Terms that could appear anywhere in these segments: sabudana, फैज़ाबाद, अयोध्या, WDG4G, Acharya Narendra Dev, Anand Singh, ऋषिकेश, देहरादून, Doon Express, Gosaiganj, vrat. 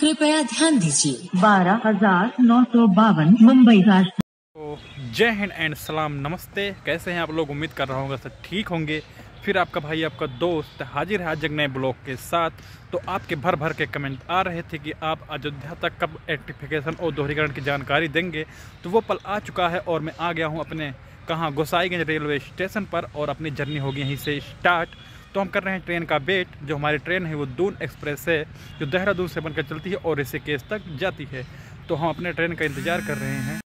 कृपया ध्यान दीजिए 12,952 मुंबई राष्ट्रीय। जय हिंद एंड सलाम, नमस्ते। कैसे हैं आप लोग? उम्मीद कर रहा हूँ सब ठीक होंगे। फिर आपका भाई आपका दोस्त हाजिर है आज एक नए ब्लॉग के साथ। तो आपके भर भर के कमेंट आ रहे थे कि आप अयोध्या तक कब इलेक्ट्रिफिकेशन और दोहरीकरण की जानकारी देंगे, तो वो पल आ चुका है और मैं आ गया हूँ अपने कहाँ गोसाईगंज रेलवे स्टेशन पर और अपनी जर्नी होगी यहीं से स्टार्ट। तो हम कर रहे हैं ट्रेन का वेट। जो हमारी ट्रेन है वो दून एक्सप्रेस है जो देहरादून से बनकर चलती है और ऋषिकेश तक जाती है। तो हम अपने ट्रेन का इंतज़ार कर रहे हैं।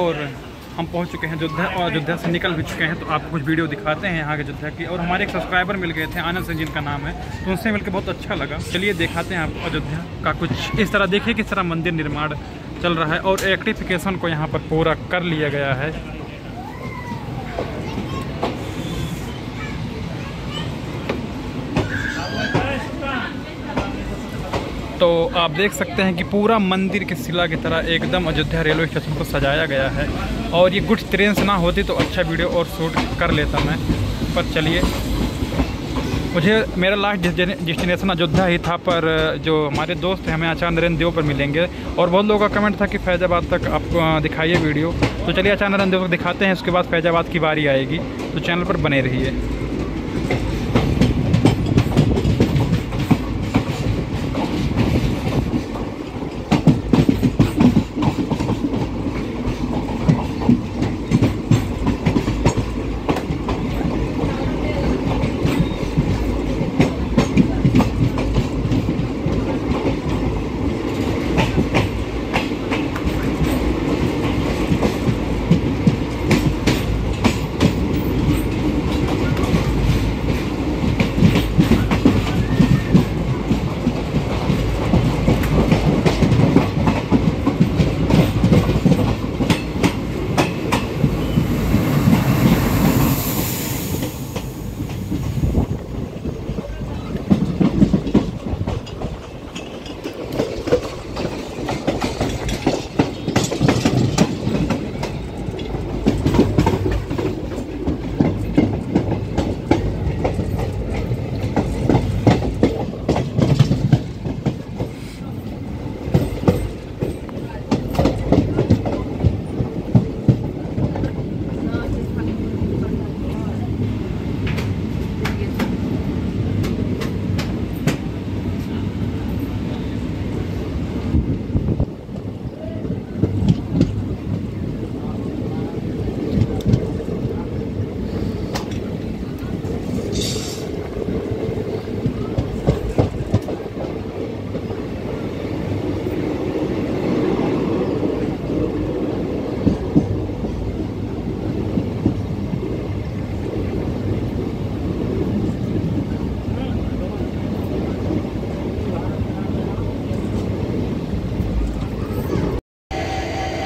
और हम पहुंच चुके हैं अयोध्या और अयोध्या से निकल भी चुके हैं। तो आपको कुछ वीडियो दिखाते हैं यहाँ के अयोध्या की। और हमारे एक सब्सक्राइबर मिल गए थे, आनंद सिंह जिनका नाम है, तो उनसे मिलकर बहुत अच्छा लगा। चलिए दिखाते हैं आपको अयोध्या का कुछ इस तरह, देखिए किस तरह मंदिर निर्माण चल रहा है और इलेक्ट्रिफिकेशन को यहाँ पर पूरा कर लिया गया है। तो आप देख सकते हैं कि पूरा मंदिर के शिला की तरह एकदम अयोध्या रेलवे स्टेशन को सजाया गया है। और ये गुड्स ट्रेन से ना होती तो अच्छा वीडियो और शूट कर लेता मैं, पर चलिए मुझे मेरा लास्ट डेस्टिनेशन अयोध्या ही था। पर जो हमारे दोस्त हैं, हमें आचार्य नरेंद्र देव पर मिलेंगे और बहुत लोगों का कमेंट था कि फैज़ाबाद तक आपको दिखाइए वीडियो। तो चलिए आचार्य नरेंद्र देव को दिखाते हैं, उसके बाद फैज़ाबाद की बारी आएगी। तो चैनल पर बने रहिए।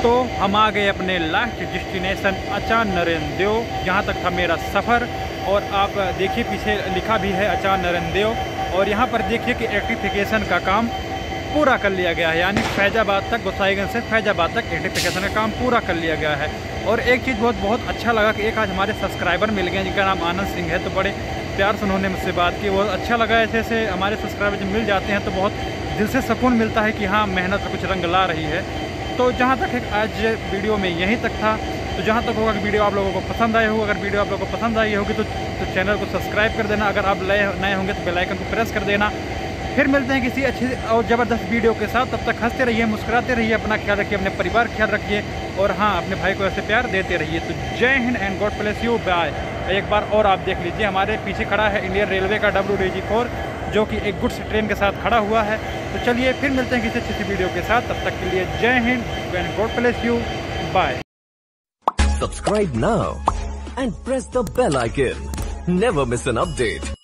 तो हम आ गए अपने लास्ट डेस्टिनेशन आचार्य नरेंद्र देव। यहाँ तक था मेरा सफ़र और आप देखिए पीछे लिखा भी है आचार्य नरेंद्र देव। और यहाँ पर देखिए कि इलेक्ट्रिफिकेशन का काम पूरा कर लिया गया है, यानी फैज़ाबाद तक, गोसाईगंज से फैज़ाबाद तक इलेक्ट्रिफिकेशन का काम पूरा कर लिया गया है। और एक चीज़ बहुत अच्छा लगा कि एक आज हमारे सब्सक्राइबर मिल गए जिनका नाम आनंद सिंह है। तो बड़े प्यार से उन्होंने मुझसे बात की, बहुत अच्छा लगा। ऐसे हमारे सब्सक्राइबर जब मिल जाते हैं तो बहुत दिल से सुकून मिलता है कि हाँ, मेहनत कुछ रंग ला रही है। तो जहाँ तक है आज वीडियो में यहीं तक था। तो जहाँ तक होगा कि वीडियो आप लोगों को पसंद आए होगा। अगर वीडियो आप लोगों को पसंद आई होगी तो चैनल को सब्सक्राइब कर देना। अगर आप नए होंगे तो बेल आइकन को प्रेस कर देना। फिर मिलते हैं किसी अच्छी और ज़बरदस्त वीडियो के साथ। तब तक हंसते रहिए, मुस्कुराते रहिए, अपना ख्याल रखिए, अपने परिवार ख्याल रखिए और हाँ, अपने भाई को ऐसे प्यार देते रहिए। तो जय Hind and God bless you. Bye. एक बार और आप देख लीजिए, हमारे पीछे खड़ा है इंडियन रेलवे का WDG4 जो कि एक गुड्स ट्रेन के साथ खड़ा हुआ है। तो चलिए फिर मिलते हैं किसी अच्छी वीडियो के साथ। तब तक के लिए जय Hind and God bless you. Bye. Subscribe now and press the bell icon. Never miss an update.